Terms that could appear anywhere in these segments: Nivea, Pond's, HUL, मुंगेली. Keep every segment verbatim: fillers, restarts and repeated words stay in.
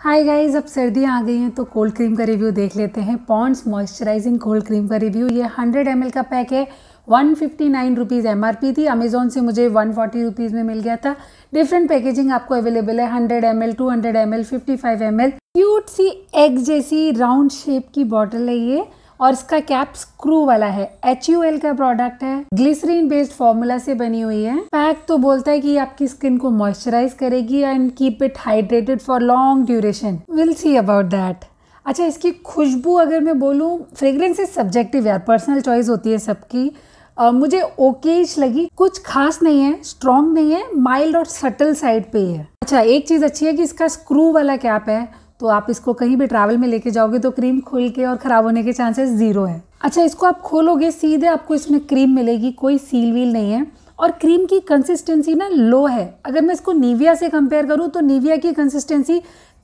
Hi guys, अब सर्दियाँ आ गई हैं तो कोल्ड क्रीम का रिव्यू देख लेते हैं। पॉन्ड्स मॉइस्चराइजिंग कोल्ड क्रीम का रिव्यू। ये हंड्रेड एम एल का पैक है। One fifty nine rupees M R P थी। अमेज़ॉन से मुझे वन फोर्टी रुपीज़ में मिल गया था। डिफरेंट पैकेजिंग आपको अवेलेबल है। Hundred M L, two hundred M L, fifty five M L. Cute सी एग जैसी राउंड शेप की बॉटल है ये और इसका कैप स्क्रू वाला है। एच यू एल का प्रोडक्ट है। ग्लिसरीन बेस्ड फॉर्मूला से बनी हुई है। पैक तो बोलता है कि आपकी स्किन को मॉइस्चराइज करेगी and keep it hydrated for long duration. Will see about that. अच्छा, इसकी खुशबू अगर मैं बोलूँ, फ्रेग्रेंस इज सब्जेक्टिव यार, पर्सनल चॉइस होती है सबकी। Uh, मुझे ओकेज लगी, कुछ खास नहीं है, स्ट्रॉन्ग नहीं है, माइल्ड और सटल साइड पे ही है। अच्छा, एक चीज़ अच्छी है कि इसका स्क्रू वाला कैप है तो आप इसको कहीं भी ट्रैवल में लेके जाओगे तो क्रीम खुल के और ख़राब होने के चांसेस ज़ीरो है। अच्छा, इसको आप खोलोगे सीधे आपको इसमें क्रीम मिलेगी, कोई सील वील नहीं है। और क्रीम की कंसिस्टेंसी ना लो है। अगर मैं इसको निविया से कंपेयर करूँ तो निविया की कंसिस्टेंसी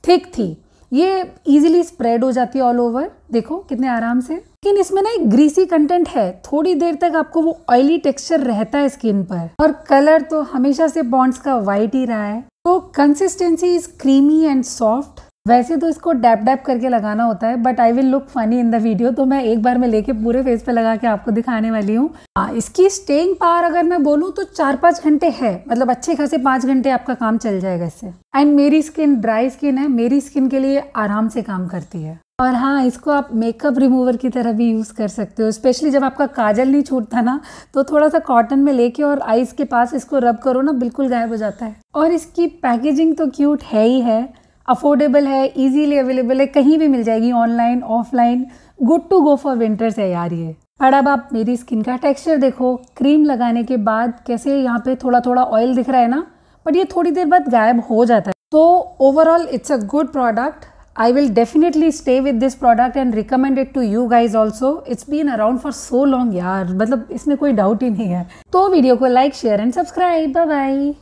थिक थी, ये इजीली स्प्रेड हो जाती है ऑल ओवर। देखो कितने आराम से। लेकिन इसमें ना एक ग्रीसी कंटेंट है, थोड़ी देर तक आपको वो ऑयली टेक्सचर रहता है स्किन पर। और कलर तो हमेशा से पॉन्ड्स का वाइट ही रहा है। तो consistency is creamy and soft. वैसे तो इसको डैप डैप करके लगाना होता है but I will look funny in the video, तो मैं एक बार में लेके पूरे फेस पे लगा के आपको दिखाने वाली हूँ। इसकी स्टेइंग पावर अगर मैं बोलूँ तो चार पाँच घंटे है, मतलब अच्छे खासे पाँच घंटे आपका काम चल जाएगा इससे। एंड मेरी स्किन ड्राई स्किन है, मेरी स्किन के लिए आराम से काम करती है। और हाँ, इसको आप मेकअप रिमूवर की तरह भी यूज़ कर सकते हो। स्पेशली जब आपका काजल नहीं छूटता ना तो थोड़ा सा कॉटन में लेके और आईज के पास इसको रब करो ना, बिल्कुल गायब हो जाता है। और इसकी पैकेजिंग तो क्यूट है ही है, अफोर्डेबल है, इजीली अवेलेबल है, कहीं भी मिल जाएगी, online offline. Good to go for winters है यार ये। पर अब आप मेरी स्किन का टेक्सचर देखो। क्रीम लगाने के बाद कैसे यहाँ पे थोड़ा थोड़ा ऑयल दिख रहा है ना, बट ये थोड़ी देर बाद गायब हो जाता है। तो overall it's a good product. I will definitely stay with this product and recommend it to you guys also. It's been around for so long यार, मतलब इसमें कोई डाउट ही नहीं है। तो वीडियो को like share and subscribe. Bye bye.